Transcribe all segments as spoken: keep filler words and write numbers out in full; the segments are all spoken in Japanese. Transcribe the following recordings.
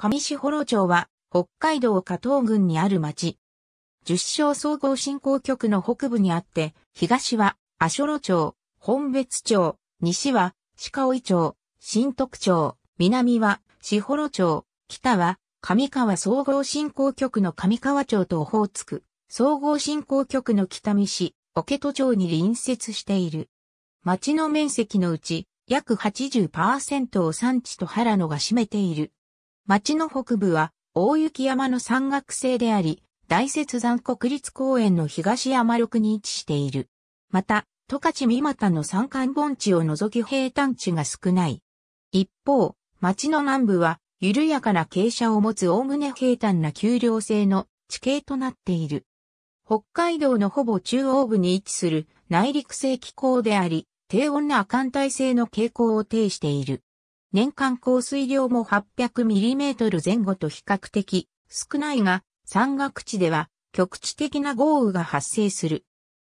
上士幌町は北海道加東郡にある町。十勝総合振興局の北部にあって、東は足寄町、本別町、西は鹿追町、新得町、南は士幌町、北は上川総合振興局の上川町とオホーツク総合振興局の北見市、桶戸町に隣接している。町の面積のうち、約 はちじゅっパーセント を山地と原野が占めている。町の北部は大雪山の山岳性であり、大雪山国立公園の東山麓に位置している。また、十勝三股の山間盆地を除き平坦地が少ない。一方、町の南部は緩やかな傾斜を持つおおむね平坦な丘陵性の地形となっている。北海道のほぼ中央部に位置する内陸性気候であり、低温な亜寒帯性の傾向を呈している。年間降水量も はっぴゃくミリメートル 前後と比較的少ないが、山岳地では局地的な豪雨が発生する。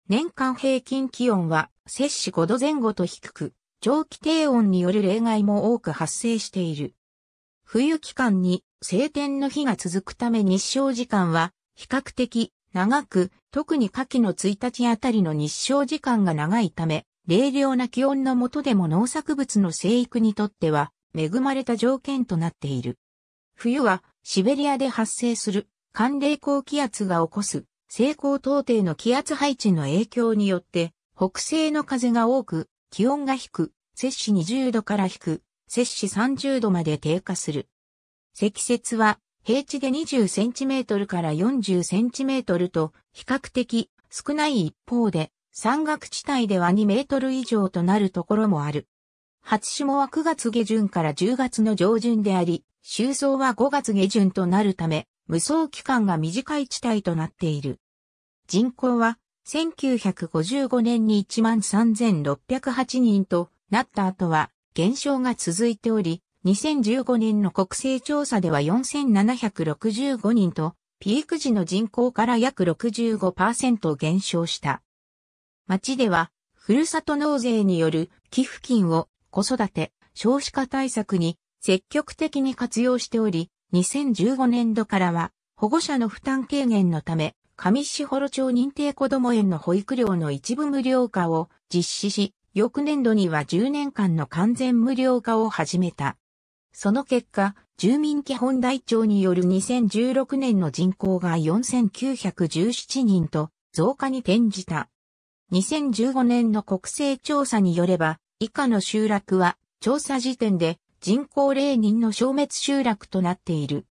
年間平均気温は摂氏ごど前後と低く、長期低温による冷害も多く発生している。冬期間に晴天の日が続くため日照時間は比較的長く、特に夏季のついたちあたりの日照時間が長いため、冷涼な気温の下でも農作物の生育にとっては恵まれた条件となっている。冬はシベリアで発生する寒冷高気圧が起こす西高東低の気圧配置の影響によって北西の風が多く気温が低く摂氏にじゅうどから低く摂氏さんじゅうどまで低下する。積雪は平地でにじゅっセンチメートルからよんじゅっセンチメートルと比較的少ない一方で山岳地帯ではにメートル以上となるところもある。初霜はくがつげじゅんからじゅうがつの上旬であり、秋霜はごがつげじゅんとなるため、無霜期間が短い地帯となっている。人口はせんきゅうひゃくごじゅうごねんに いちまんさんぜんろっぴゃくはちにんとなった後は減少が続いており、にせんじゅうごねんの国勢調査ではよんせんななひゃくろくじゅうごにんと、ピーク時の人口から約 ろくじゅうごパーセント 減少した。町では、ふるさと納税による寄付金を子育て、少子化対策に積極的に活用しており、にせんじゅうごねんどからは保護者の負担軽減のため、上士幌町認定こども園の保育料の一部無料化を実施し、翌年度にはじゅうねんかんの完全無料化を始めた。その結果、住民基本台帳によるにせんじゅうろくねんの人口がよんせんきゅうひゃくじゅうななにんと増加に転じた。にせんじゅうごねんの国勢調査によれば、以下の集落は、調査時点で人口ゼロにんの消滅集落となっている。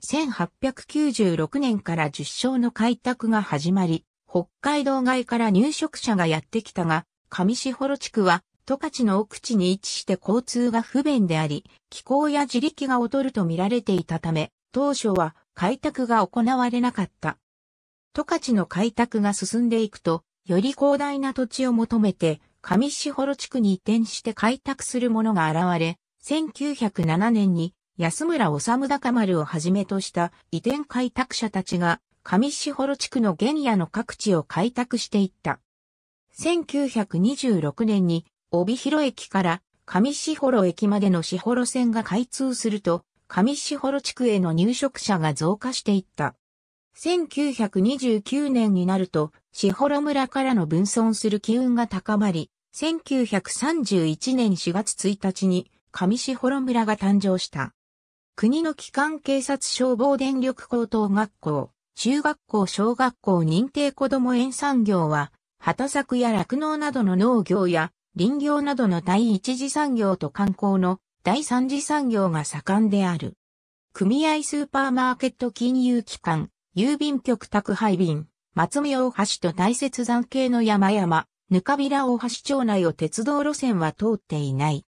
せんはっぴゃくきゅうじゅうろくねんから十勝の開拓が始まり、北海道外から入植者がやってきたが、上士幌地区は、十勝の奥地に位置して交通が不便であり、気候や地力が劣ると見られていたため、当初は開拓が行われなかった。十勝の開拓が進んでいくと、より広大な土地を求めて、上士幌地区に移転して開拓する者が現れ、せんきゅうひゃくななねんに安村治高丸をはじめとした移転開拓者たちが、上士幌地区の原野の各地を開拓していった。せんきゅうひゃくにじゅうろくねんに、帯広駅から上士幌駅までの士幌線が開通すると、上士幌地区への入植者が増加していった。せんきゅうひゃくにじゅうきゅうねんになると、士幌村からの分村する機運が高まり、せんきゅうひゃくさんじゅういちねんしがつついたちに上士幌村が誕生した。国の機関警察消防電力高等学校、中学校小学校認定こども園産業は、畑作や酪農などの農業や林業などの第一次産業と観光の第三次産業が盛んである。組合スーパーマーケット金融機関、郵便局宅配便、松明大橋と大雪山系の山々、糠平大橋町内を鉄道路線は通っていない。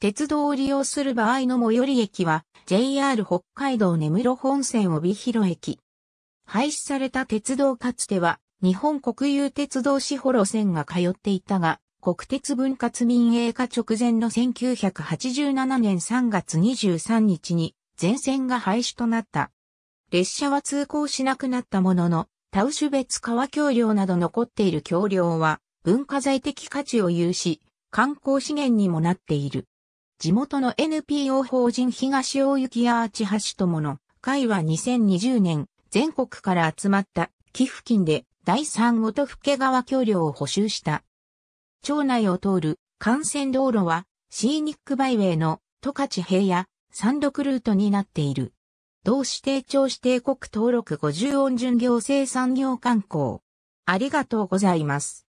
鉄道を利用する場合の最寄り駅は ジェイアール 北海道根室本線帯広駅。廃止された鉄道かつては日本国有鉄道士幌線が通っていたが、国鉄分割民営化直前のせんきゅうひゃくはちじゅうななねんさんがつにじゅうさんにちに全線が廃止となった。列車は通行しなくなったものの、タウシュベツ川橋梁など残っている橋梁は文化財的価値を有し、観光資源にもなっている。地元の エヌピーオー 法人東大雪アーチ橋友の会はにせんにじゅうねん、全国から集まった寄付金でだいさん音更川橋梁を補修した。町内を通る幹線道路はシーニックバイウェイの十勝平野山麓ルートになっている。同指定町指定国登録ごじゅう音順行政産業観光。ありがとうございます。